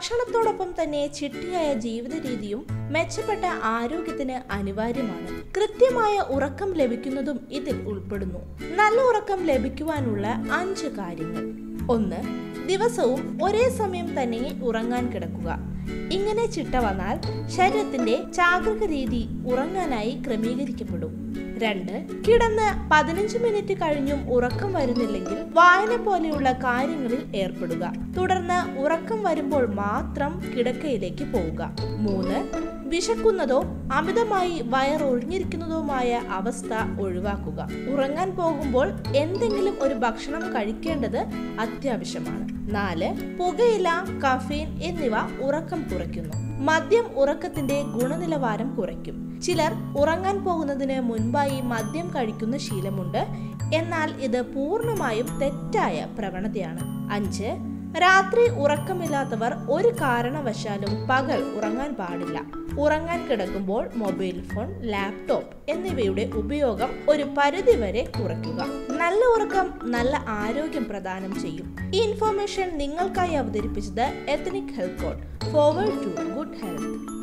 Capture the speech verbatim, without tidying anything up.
ഭക്ഷണത്തോടൊപ്പം തന്നെ ചിട്ടയായ ജീവിത രീതിയും മെച്ചപ്പെട്ട ആരോഗ്യത്തിന് അനിവാര്യമാണ്. കൃത്യമായ ഉറക്കം ലഭിക്കുന്നതും ഇതിൽ ഉൾപ്പെടുന്നു. നല്ല ഉറക്കം ലഭിക്കുവാനുള്ള അഞ്ച് കാര്യങ്ങൾ. ഒന്ന്, ദിവസവും ഒരേ സമയം തന്നെ ഉറങ്ങാൻ കിടക്കുക. ഇങ്ങനെ ചിട്ട വന്നാൽ ശരീരത്തിന്റെ ചാക്രിക രീതി ഉറങ്ങാനായി ക്രമീകരിക്കപ്പെടും. രണ്ട്, കിടന്ന് പതിനഞ്ച് മിനിറ്റ് കഴിഞ്ഞും ഉറക്കം വരുന്നില്ലെങ്കിൽ വായന പോലെയുള്ള കാര്യങ്ങളിൽ ഏർപ്പെടുക. തുടർന്ന് ഉറക്കം വരുമ്പോൾ മാത്രം കിടക്കയിലേക്ക് പോവുക. മൂന്ന്, വിശക്കുന്നതോ അമിതമായി വയറൊഴിഞ്ഞിരിക്കുന്നതോമായ അവസ്ഥ ഒഴിവാക്കുക. ഉറങ്ങാൻ പോകുമ്പോൾ എന്തെങ്കിലും ഒരു ഭക്ഷണം കഴിക്കേണ്ടത് അത്യാവശ്യമാണ്. നാല്, പുകയില, കഫീൻ എന്നിവ ഉറക്കം കുറയ്ക്കുന്നു. മദ്യം ഉറക്കത്തിന്റെ ഗുണനിലവാരം കുറയ്ക്കും. ചിലർ ഉറങ്ങാൻ പോകുന്നതിന് മുൻപായി മദ്യം കഴിക്കുന്ന ശീലമുണ്ട്. എന്നാൽ ഇത് പൂർണ്ണമായും തെറ്റായ പ്രവണതയാണ്. അഞ്ച്, രാത്രി ഉറക്കമില്ലാത്തവർ ഒരു കാരണവശാലും പകൽ ഉറങ്ങാൻ പാടില്ല. ഉറങ്ങാൻ കിടക്കുമ്പോൾ മൊബൈൽ ഫോൺ, ലാപ്ടോപ്പ് എന്നിവയുടെ ഉപയോഗം ഒരു പരിധിവരെ കുറയ്ക്കുക. നല്ല ഉറക്കം നല്ല ആരോഗ്യം പ്രദാനം ചെയ്യും. ഈ ഇൻഫോർമേഷൻ നിങ്ങൾക്കായി അവതരിപ്പിച്ചത് ethnic health court. Forward to good health.